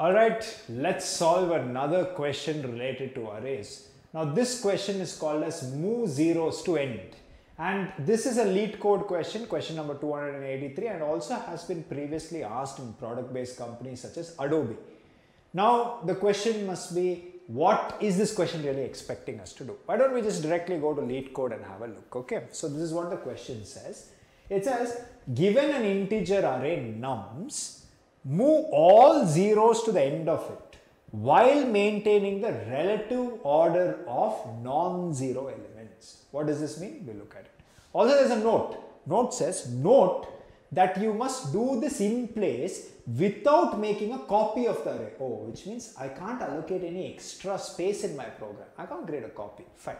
Alright, let's solve another question related to arrays. Now this question is called as move zeros to end, and this is a LeetCode question, question number 283, and also has been previously asked in product based companies such as Adobe. Now the question must be, what is this question really expecting us to do? Why don't we just directly go to LeetCode and have a look, okay? So this is what the question says. It says, given an integer array nums, move all zeros to the end of it while maintaining the relative order of non-zero elements. What does this mean? We'll look at it. Also, there's a note. Note says, note that you must do this in place without making a copy of the array. Oh, which means I can't allocate any extra space in my program. I can't create a copy. Fine.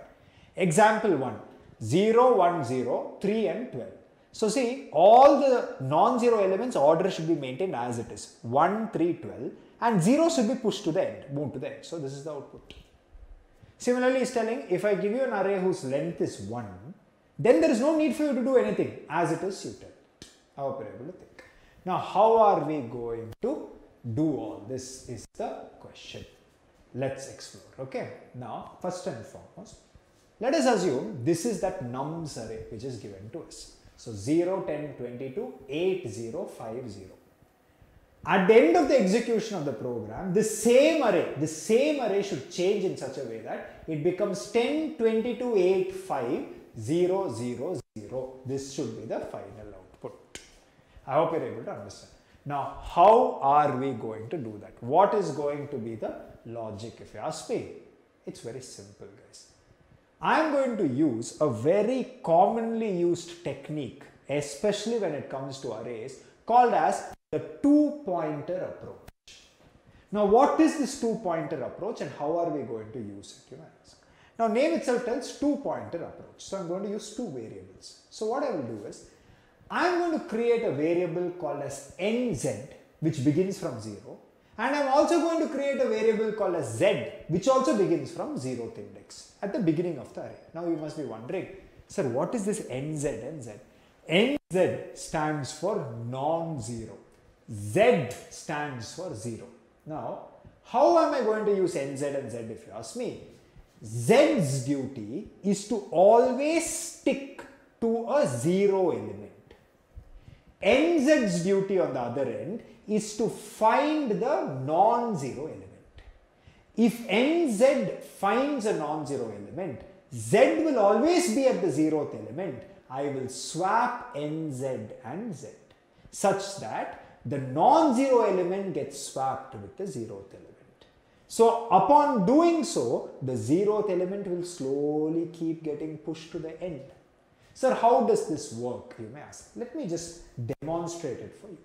Example 1, 0, 1, 0, 3 and 12. So see, all the non-zero elements order should be maintained as it is, 1, 3, 12, and 0 should be pushed to the end, moved to the end. So this is the output. Similarly, it's telling, if I give you an array whose length is 1, then there is no need for you to do anything, as it is, you tell it. I hope you're able to think. Now, how are we going to do all this is the question. Let's explore, okay? Now, first and foremost, let us assume this is that nums array which is given to us. So 0, 10, 22, 8, 0, 5, 0. At the end of the execution of the program, the same array should change in such a way that it becomes 10, 22, 8, 5, 0, 0, 0. This should be the final output. I hope you're able to understand. Now, how are we going to do that? What is going to be the logic, if you ask me? It's very simple, guys. I'm going to use a very commonly used technique, especially when it comes to arrays, called as the two-pointer approach. Now, what is this two-pointer approach and how are we going to use it, you might ask. Now, name itself tells two-pointer approach. So, I'm going to use two variables. So, what I will do is, I'm going to create a variable called as nz, which begins from 0. And I'm also going to create a variable called as z, which also begins from 0th index at the beginning of the array. Now you must be wondering, sir, what is this nz, nz? Nz stands for non-zero. Z stands for 0. Now, how am I going to use nz and z if you ask me? Z's duty is to always stick to a 0 element. Nz's duty on the other end is to find the non-zero element. If nz finds a non-zero element, z will always be at the 0th element. I will swap nz and z such that the non-zero element gets swapped with the 0th element. So upon doing so, the 0th element will slowly keep getting pushed to the end. Sir, how does this work, you may ask. Let me just demonstrate it for you.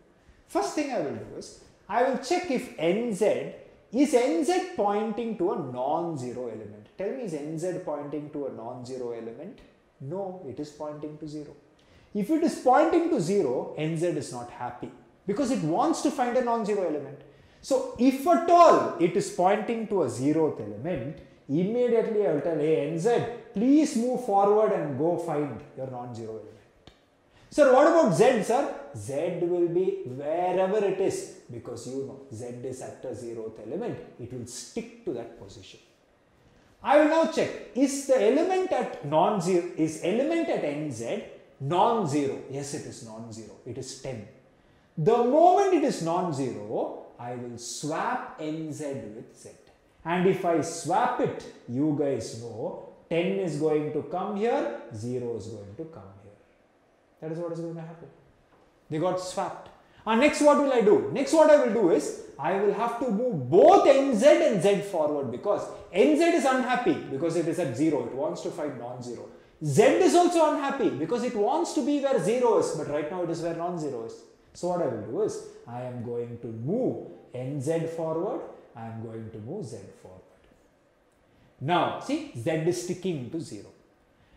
First thing I will do is, I will check if nz is pointing to a non-zero element. Tell me, is nz pointing to a non-zero element? No, it is pointing to 0. If it is pointing to 0, nz is not happy because it wants to find a non-zero element. So if at all it is pointing to a 0th element, immediately I will tell, hey nz, please move forward and go find your non-zero element. Sir, what about z, sir? Z will be wherever it is because you know z is at the 0th element. It will stick to that position. I will now check, is the element at non-zero, is element at nz non-zero? Yes, it is non-zero. It is 10. The moment it is non-zero, I will swap nz with z. And if I swap it, you guys know 10 is going to come here, 0 is going to come here. That is what is going to happen. They got swapped. And next, what will I do? Next, what I will do is, I will have to move both nz and z forward because nz is unhappy because it is at 0. It wants to find non-zero. Z is also unhappy because it wants to be where 0 is, but right now it is where non-zero is. So what I will do is, I am going to move nz forward. I am going to move z forward. Now, see, z is sticking to 0.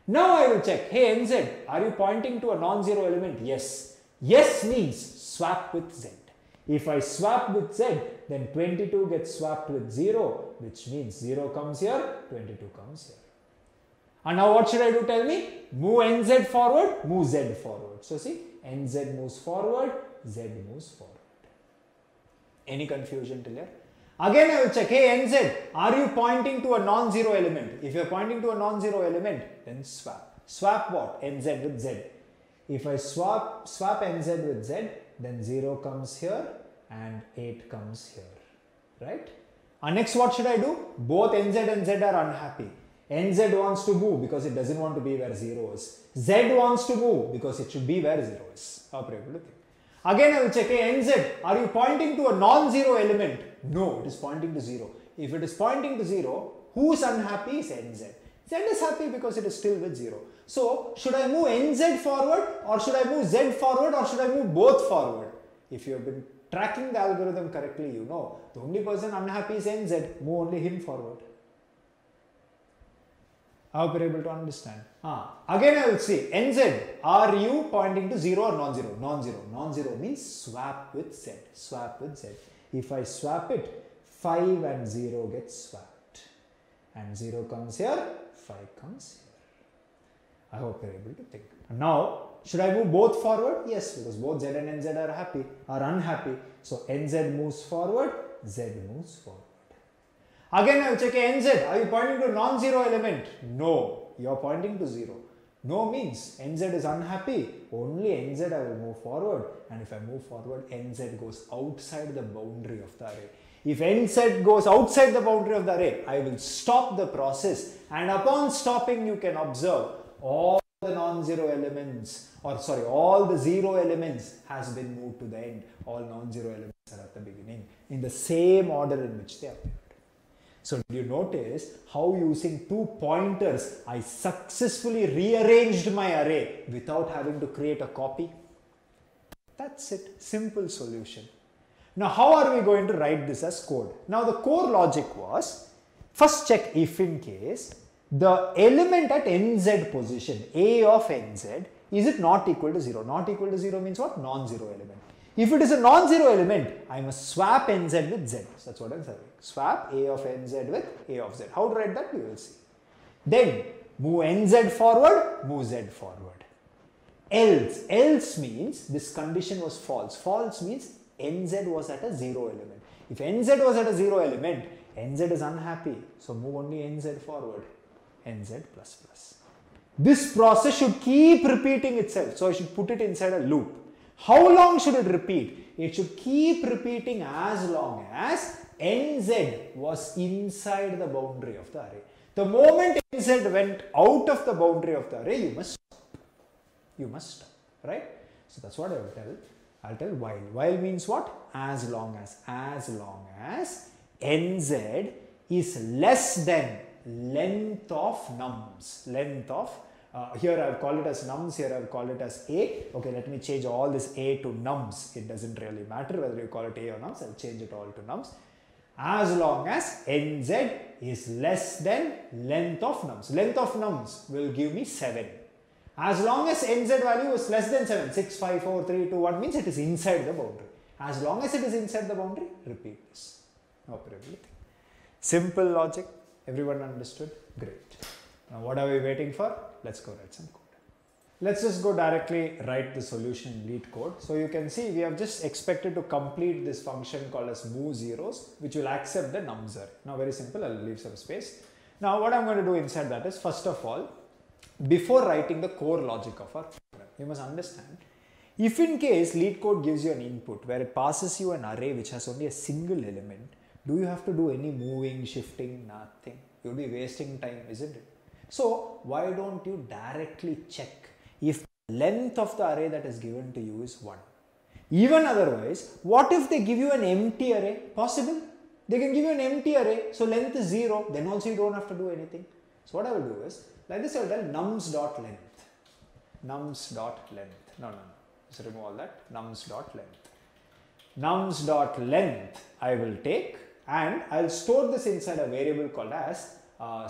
Now I will check, hey nz, are you pointing to a non-zero element? Yes. Yes means swap with z. If I swap with z, then 22 gets swapped with 0, which means 0 comes here, 22 comes here. And now what should I do, tell me? Move nz forward, move z forward. So see, nz moves forward, z moves forward. Any confusion till here? Again, I will check, hey NZ, are you pointing to a non-zero element? If you are pointing to a non-zero element, then swap. Swap what? NZ with Z. If I swap NZ with Z, then 0 comes here and 8 comes here, right? And next, what should I do? Both NZ and Z are unhappy. NZ wants to move because it doesn't want to be where 0 is. Z wants to move because it should be where 0 is. Again, I will check, hey NZ, are you pointing to a non-zero element? No, it is pointing to 0. If it is pointing to 0, who is unhappy is NZ. Z is happy because it is still with 0. So, should I move NZ forward or should I move Z forward or should I move both forward? If you have been tracking the algorithm correctly, you know the only person unhappy is NZ, move only him forward. I hope you are able to understand. Again, I will see NZ, are you pointing to 0 or non-zero? Non-zero. Non-zero means swap with Z. Swap with Z. If I swap it, 5 and 0 gets swapped. And 0 comes here, 5 comes here. I hope you are able to think. Now, should I move both forward? Yes, because both Z and NZ are happy, are unhappy. So, NZ moves forward, Z moves forward. Again, I will check NZ. Are you pointing to a non-zero element? No, you are pointing to 0. No means NZ is unhappy. Only NZ I will move forward. And if I move forward, NZ goes outside the boundary of the array. If NZ goes outside the boundary of the array, I will stop the process. And upon stopping, you can observe all the non-zero elements, or sorry, all the zero elements has been moved to the end. All non-zero elements are at the beginning in the same order in which they appear. So, do you notice how using two pointers, I successfully rearranged my array without having to create a copy? That's it. Simple solution. Now, how are we going to write this as code? Now, the core logic was, first check if in case the element at nz position, a of nz, is it not equal to 0? Not equal to 0 means what? Non-zero element. If it is a non-zero element, I must swap nz with z. So that's what I'm saying. Swap a of nz with a of z. How to write that? We will see. Then move nz forward, move z forward. Else, else means this condition was false. False means nz was at a zero element. If nz was at a zero element, nz is unhappy. So move only nz forward, nz plus plus. This process should keep repeating itself. So I should put it inside a loop. How long should it repeat? It should keep repeating as long as nz was inside the boundary of the array. The moment nz went out of the boundary of the array, you must stop. You must stop, right? So that's what I will tell. I'll tell while. While means what? As long as. As long as nz is less than length of nums. Length of here I'll call it as nums, here I'll call it as a. Okay, let me change all this a to nums. It doesn't really matter whether you call it a or nums. I'll change it all to nums. As long as nz is less than length of nums. Length of nums will give me 7. As long as nz value is less than 7, 6, 5, 4, 3, 2, 1 means it is inside the boundary. As long as it is inside the boundary, repeat this. Operability. Simple logic. Everyone understood? Great. Now, what are we waiting for? Let's go write some code. Let's just go directly write the solution in LeetCode code. So you can see we have just expected to complete this function called as move zeros, which will accept the nums array. Now, very simple, I'll leave some space. Now, what I'm going to do inside that is, first of all, before writing the core logic of our program, you must understand, if in case LeetCode gives you an input where it passes you an array which has only a single element, do you have to do any moving, shifting? Nothing. You'll be wasting time, isn't it? So, why don't you directly check if the length of the array that is given to you is 1? Even otherwise, what if they give you an empty array? Possible. They can give you an empty array, so length is 0, then also you don't have to do anything. So, what I will do is, like this I will tell nums.length. Nums.length. No, no, no. Just remove all that. Nums.length. Nums.length I will take and I will store this inside a variable called as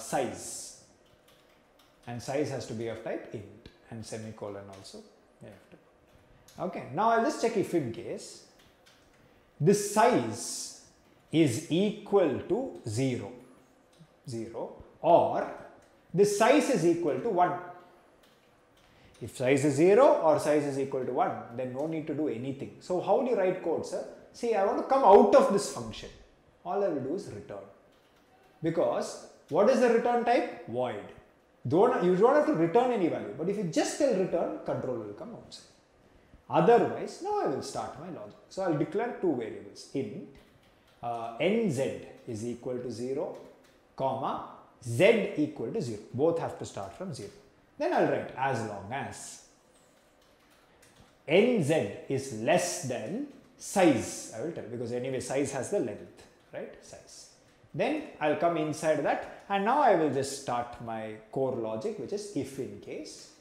size. And size has to be of type int and semicolon also. Okay, now I'll just check if in case this size is equal to 0 or this size is equal to 1. If size is 0 or size is equal to 1, then no need to do anything. So how do you write code, sir? See, I want to come out of this function. all I will do is return. Because what is the return type? Void. You don't have to return any value, but if you just tell return, control will come outside. Otherwise, now I will start my logic. So I will declare two variables, int nz is equal to 0, comma z equal to 0. Both have to start from 0. Then I will write as long as nz is less than size, I will tell, because anyway size has the length, right? Size. Then I will come inside that, and now I will just start my core logic, which is if in case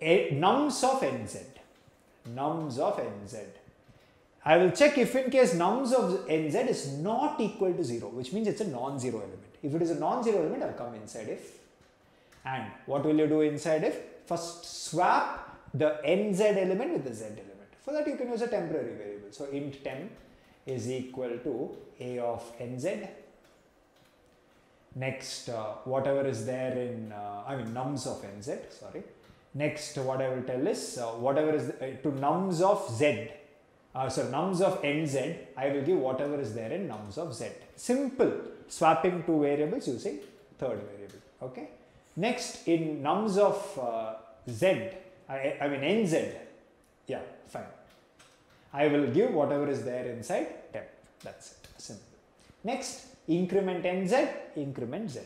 nums of nz, nums of nz. I will check if in case nums of nz is not equal to 0, which means it's a non-zero element. If it is a non-zero element, I will come inside if. And what will you do inside if? First swap the nz element with the z element. For that you can use a temporary variable. So int temp is equal to a of nz. Next, whatever is there in, nums of nz, sorry. Next, what I will tell is, whatever is to nums of z, nums of nz, I will give whatever is there in nums of z. Simple, swapping two variables using third variable, okay. Next, in nums of nz, yeah, fine. I will give whatever is there inside temp. That's it, simple. Next, increment nz, increment z.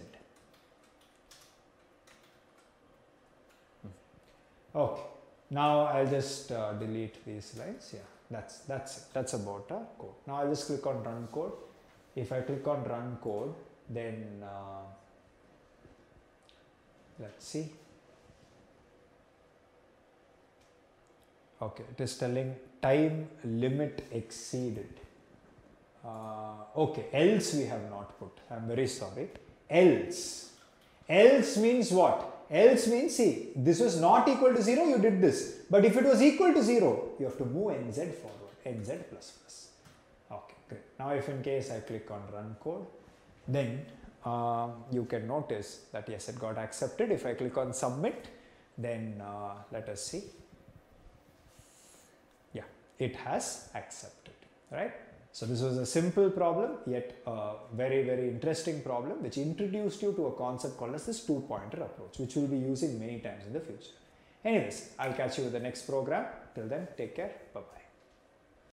Okay, now I'll just delete these lines. Yeah, that's it. That's about our code. Now I'll just click on run code. If I click on run code, then let's see. Okay, it is telling time limit exceeded. Okay, else we have not put. I'm very sorry. Else. Else means what? Else means, see, this was not equal to 0, you did this. But if it was equal to 0, you have to move nz forward, nz plus plus. Okay, great. Now if in case I click on run code, then you can notice that yes, it got accepted. If I click on submit, then let us see. Yeah, it has accepted, right? So this was a simple problem, yet very, very interesting problem, which introduced you to a concept called as this two-pointer approach, which we'll be using many times in the future. Anyways, I'll catch you with the next program. Till then, take care. Bye-bye.